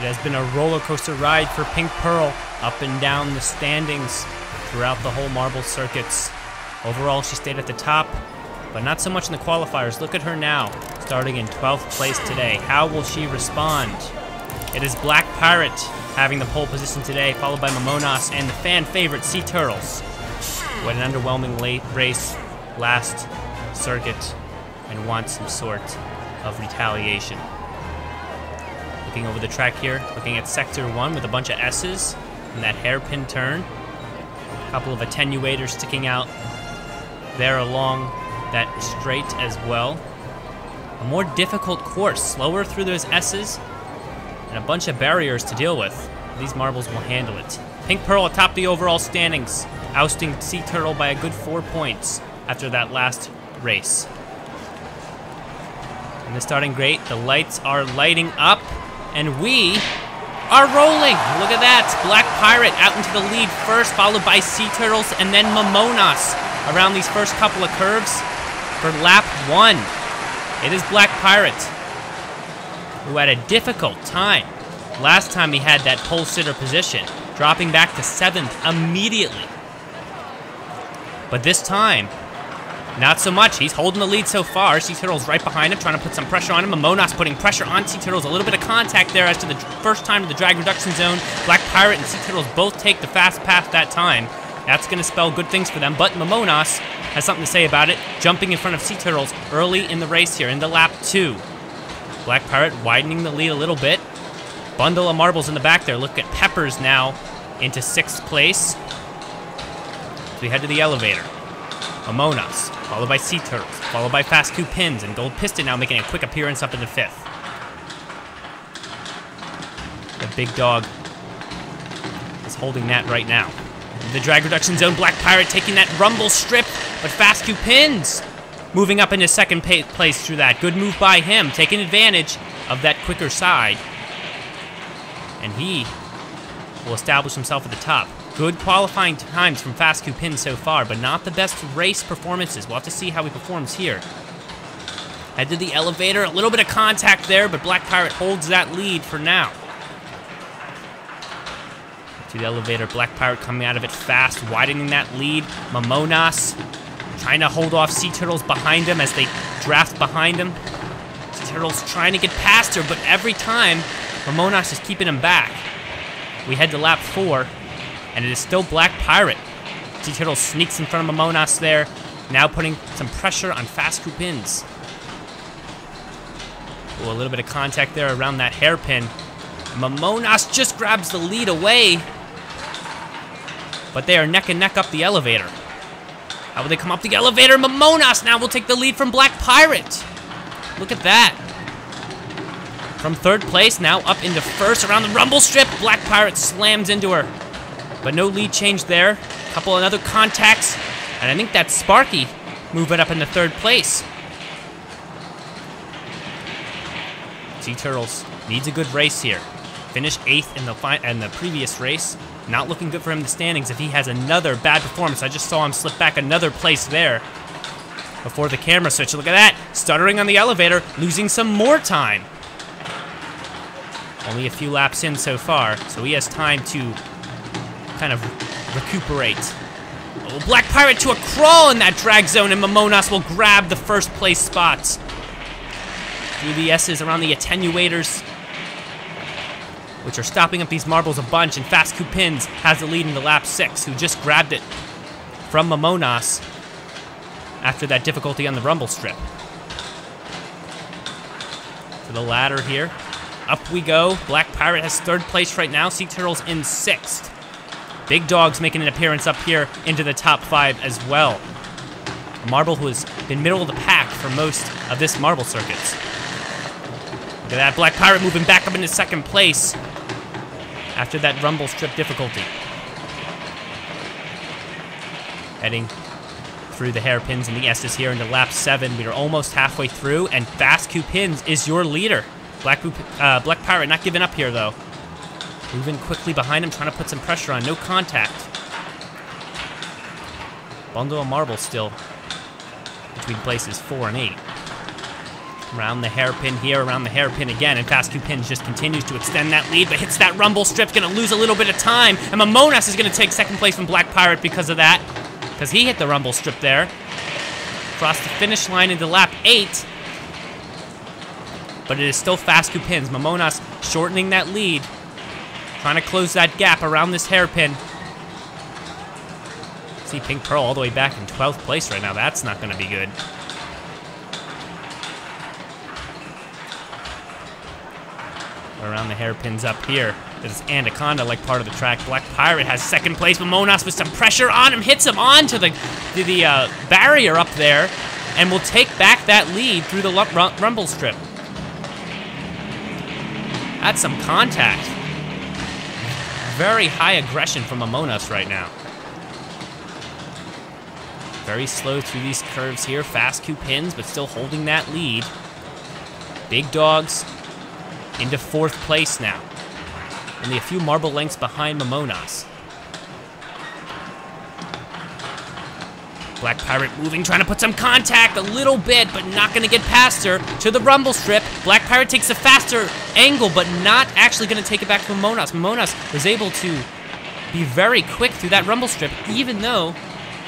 It has been a roller coaster ride for Pink Pearl, up and down the standings throughout the whole Marble Circuits. Overall, she stayed at the top, but not so much in the qualifiers. Look at her now, starting in 12th place today. How will she respond? It is Black Pirate having the pole position today, followed by Mamonas and the fan favorite Sea Turtles. What an underwhelming late race, last circuit, and wants some sort of retaliation. Looking over the track here, looking at sector one with a bunch of S's and that hairpin turn. A couple of attenuators sticking out there along that straight as well. A more difficult course, slower through those S's and a bunch of barriers to deal with. These marbles will handle it. Pink Pearl atop the overall standings, ousting Sea Turtle by a good 4 points after that last race. And the starting grate, the lights are lighting up. And we are rolling. Look at that. Black Pirate out into the lead first, followed by Sea Turtles and then Mamonas around these first couple of curves for lap one. It is Black Pirate who had a difficult time. Last time he had that pole sitter position, dropping back to 7th immediately. But this time, not so much. He's holding the lead so far. Sea Turtles right behind him, trying to put some pressure on him. Mamonas putting pressure on Sea Turtles. A little bit of contact there as to the first time to the drag reduction zone. Black Pirate and Sea Turtles both take the fast path that time. That's going to spell good things for them. But Mamonas has something to say about it, jumping in front of Sea Turtles early in the race here, into lap two. Black Pirate widening the lead a little bit. Bundle of marbles in the back there. Look at Peppers now into 6th place. So we head to the elevator. Mamonas, followed by Sea Turtles, followed by Fast Q Pins, and Gold Piston now making a quick appearance up in the 5th. The Big Dog is holding that right now. In the drag reduction zone, Black Pirate taking that rumble strip, but Fast Q Pins moving up into 2nd place through that. Good move by him, taking advantage of that quicker side. And he will establish himself at the top. Good qualifying times from Fast Q Pins so far, but not the best race performances. We'll have to see how he performs here. Head to the elevator. A little bit of contact there, but Black Pirate holds that lead for now. To the elevator, Black Pirate coming out of it fast, widening that lead. Mamonas trying to hold off Sea Turtles behind him as they draft behind him. Sea Turtles trying to get past her, but every time, Mamonas is keeping him back. We head to lap 4. And it is still Black Pirate. Sea Turtle sneaks in front of Mamonas there, now putting some pressure on Fast Q Pins. Ooh, a little bit of contact there around that hairpin. Mamonas just grabs the lead away, but they are neck and neck up the elevator. How will they come up the elevator? Mamonas now will take the lead from Black Pirate. Look at that. From 3rd place, now up into 1st around the rumble strip. Black Pirate slams into her. But no lead change there. A couple of other contacts. And I think that's Sparky moving up into 3rd place. Sea Turtles needs a good race here. Finished 8th in the previous race. Not looking good for him in the standings if he has another bad performance. I just saw him slip back another place there before the camera switch. Look at that. Stuttering on the elevator, losing some more time. Only a few laps in so far, so he has time to kind of recuperate. Oh, Black Pirate to a crawl in that drag zone, and Mamonas will grab the 1st place spots. Through the S's around the attenuators, which are stopping up these marbles a bunch, and Fast Q Pins has the lead into lap 6, who just grabbed it from Mamonas after that difficulty on the rumble strip. To the ladder here. Up we go. Black Pirate has 3rd place right now. Sea Turtles in 6th. Big Dogs making an appearance up here into the top 5 as well. A marble who has been middle of the pack for most of this Marble Circuits. Look at that, Black Pirate moving back up into 2nd place after that rumble strip difficulty. Heading through the hairpins and the S's here into lap 7. We are almost halfway through, and Fast Q Pins is your leader. Black Pirate not giving up here though. Moving quickly behind him, trying to put some pressure on. No contact. Bundle of marbles still between places 4 and 8. Around the hairpin here, around the hairpin again, and Fast Q Pins just continues to extend that lead, but hits that rumble strip, gonna lose a little bit of time, and Mamonas is gonna take second place from Black Pirate because of that, because he hit the rumble strip there. Across the finish line into lap 8, but it is still Fast Q Pins. Mamonas shortening that lead, trying to close that gap around this hairpin. See Pink Pearl all the way back in 12th place right now, that's not gonna be good. Around the hairpins up here. This is Anaconda, like part of the track. Black Pirate has second place. Mamonas with some pressure on him, hits him onto the barrier up there, and will take back that lead through the rumble strip. That's some contact. Very high aggression from Mamonas right now. Very slow through these curves here. Fast Q Pins, but still holding that lead. Big Dogs into 4th place now. Only a few marble lengths behind Mamonas. Black Pirate moving, trying to put some contact a little bit, but not gonna get past her to the rumble strip. Black Pirate takes a faster angle, but not actually gonna take it back to Mamonas. Mamonas was able to be very quick through that rumble strip, even though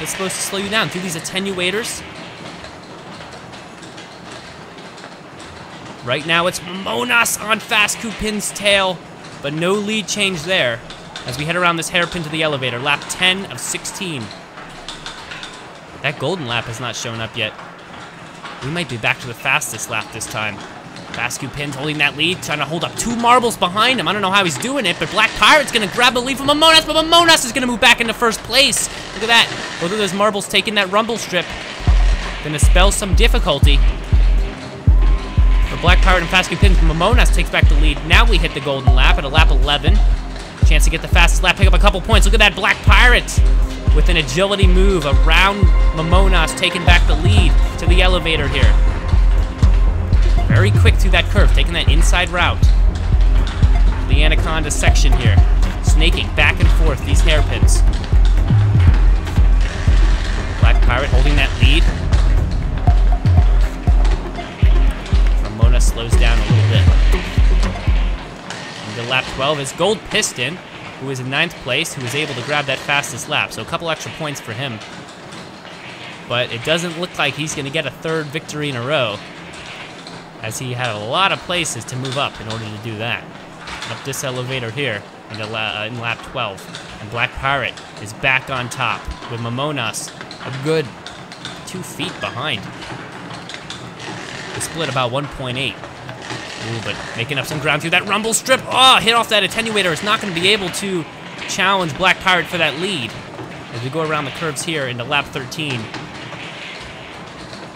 it's supposed to slow you down. Through these attenuators, right now it's Mamonas on Fast Q Pins' tail, but no lead change there as we head around this hairpin to the elevator, lap 10 of 16. That golden lap has not shown up yet. We might be back to the fastest lap this time. Fast Q Pins holding that lead, trying to hold up 2 marbles behind him. I don't know how he's doing it, but Black Pirate's gonna grab the lead from Mamonas, but Mamonas is gonna move back into 1st place. Look at that, both of those marbles taking that rumble strip. Gonna spell some difficulty. Black Pirate and Fast Q Pins. Mamonas takes back the lead. Now we hit the golden lap at a lap 11. Chance to get the fastest lap, pick up a couple points. Look at that, Black Pirate with an agility move around Mamonas, taking back the lead to the elevator here. Very quick through that curve, taking that inside route. The Anaconda section here, snaking back and forth these hairpins. Black Pirate holding that lead. Slows down a little bit. Into lap 12 is Gold Piston, who is in 9th place, who is able to grab that fastest lap, so a couple extra points for him. But it doesn't look like he's gonna get a 3rd victory in a row, as he had a lot of places to move up in order to do that. Up this elevator here in lap 12, and Black Pirate is back on top with Mamonas a good 2 feet behind. Split about 1.8. Ooh, but making up some ground through that rumble strip. Oh, hit off that attenuator. It's not going to be able to challenge Black Pirate for that lead as we go around the curves here into lap 13.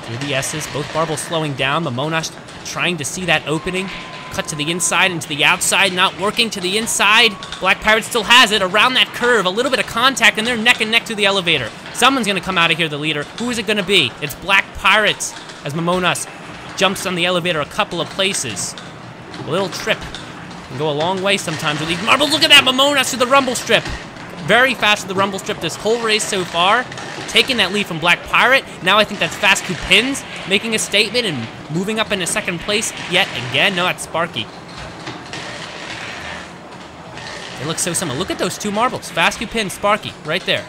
Through the S's, both marbles slowing down. Mamonas trying to see that opening. Cut to the inside and to the outside, not working. To the inside, Black Pirate still has it. Around that curve, a little bit of contact, and they're neck and neck through the elevator. Someone's going to come out of here, the leader. Who is it going to be? It's Black Pirate as Mamonas jumps on the elevator a couple of places. A little trip can go a long way sometimes with these marbles. Look at that, Mamonas to the rumble strip. Very fast to the rumble strip this whole race so far. Taking that lead from Black Pirate. Now I think that's Fast Q Pins making a statement and moving up into 2nd place yet again. No, that's Sparky. They look so similar. Look at those 2 marbles. Fast Q Pins, Sparky, right there.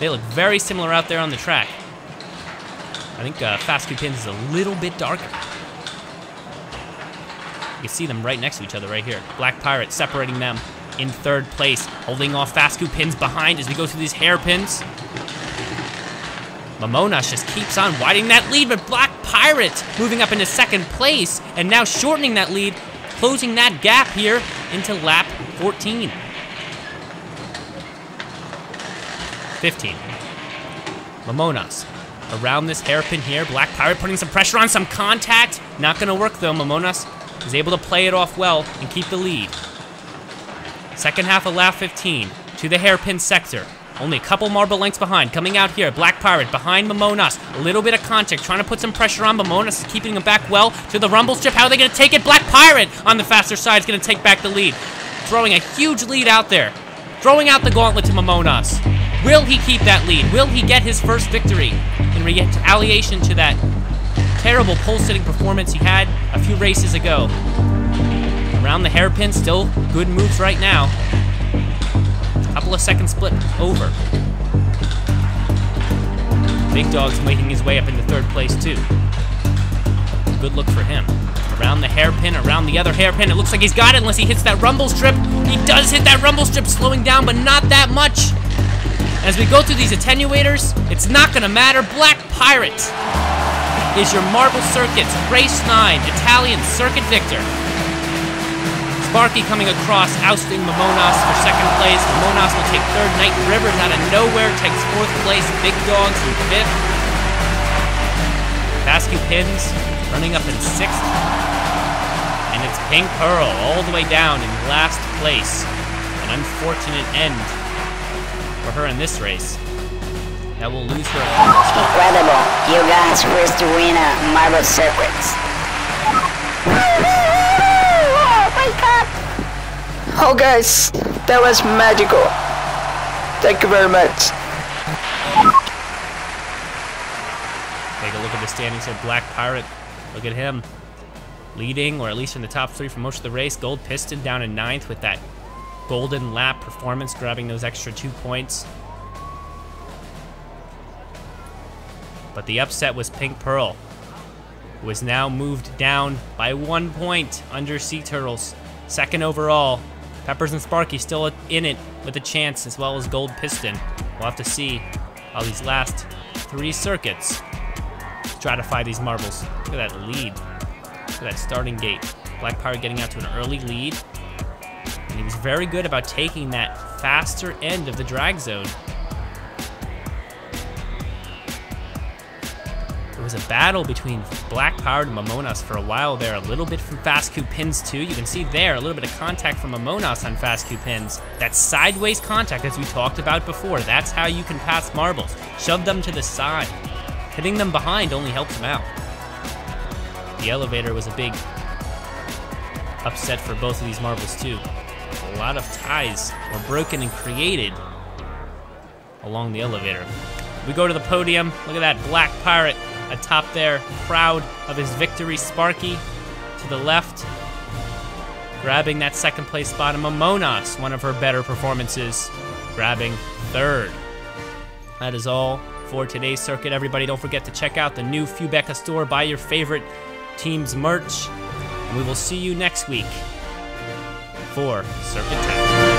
They look very similar out there on the track. I think Fast Q Pins is a little bit darker. You can see them right next to each other right here. Black Pirate separating them in 3rd place, holding off Fast Q Pins behind as we go through these hairpins. Mamonas just keeps on widening that lead, but Black Pirate moving up into 2nd place and now shortening that lead, closing that gap here into lap 14. 15. Mamonas around this hairpin here. Black Pirate putting some pressure on, some contact. Not gonna work though. Mamonas is able to play it off well and keep the lead. Second half of lap 15 to the hairpin sector. Only a couple marble lengths behind. Coming out here, Black Pirate behind Mamonas. A little bit of contact, trying to put some pressure on. Mamonas is keeping him back well to the rumble strip. How are they gonna take it? Black Pirate on the faster side is gonna take back the lead. Throwing a huge lead out there. Throwing out the gauntlet to Mamonas. Will he keep that lead? Will he get his 1st victory in retaliation to that terrible pole-sitting performance he had a few races ago. Around the hairpin, still good moves right now. Couple of seconds split over. Big Dog's making his way up into third place too. Good look for him. Around the hairpin, around the other hairpin. It looks like he's got it unless he hits that rumble strip. He does hit that rumble strip, slowing down, but not that much. As we go through these attenuators, it's not gonna matter. Black Pirate is your Marble Circuits Race 9 Italian Circuit Victor. Sparky coming across, ousting Mamonas for second place. Mamonas will take third. Knight Rivers out of nowhere takes fourth place. Big Dogs in fifth. Basket Pins running up in sixth. And it's Pink Pearl all the way down in last place. An unfortunate end for her in this race. That will lose her. It's incredible. You guys, first to win at Marble Circuits. Oh guys, that was magical. Thank you very much. Take a look at the standings here. Black Pirate, look at him. Leading, or at least in the top three for most of the race. Gold Piston down in ninth with that golden lap performance, grabbing those extra 2 points. But the upset was Pink Pearl, who is now moved down by 1 point under Sea Turtles. Second overall. Peppers and Sparky still in it with a chance, as well as Gold Piston. We'll have to see how these last three circuits stratify these marbles. Look at that lead. Look at that starting gate. Black Pirate getting out to an early lead. And he was very good about taking that faster end of the drag zone. It was a battle between Black Pirate and Mamonas for a while there, a little bit from Fast Q Pins too. You can see there a little bit of contact from Mamonas on Fast Q Pins. That sideways contact, as we talked about before, that's how you can pass marbles. Shove them to the side. Hitting them behind only helps them out. The elevator was a big upset for both of these marbles too. A lot of ties were broken and created along the elevator. We go to the podium. Look at that, Black Pirate atop there, proud of his victory. Sparky to the left, grabbing that second place spot. And Mamonas, one of her better performances, grabbing third. That is all for today's circuit, everybody. Don't forget to check out the new Fubeca store. Buy your favorite team's merch. And we will see you next week for Circuit 10.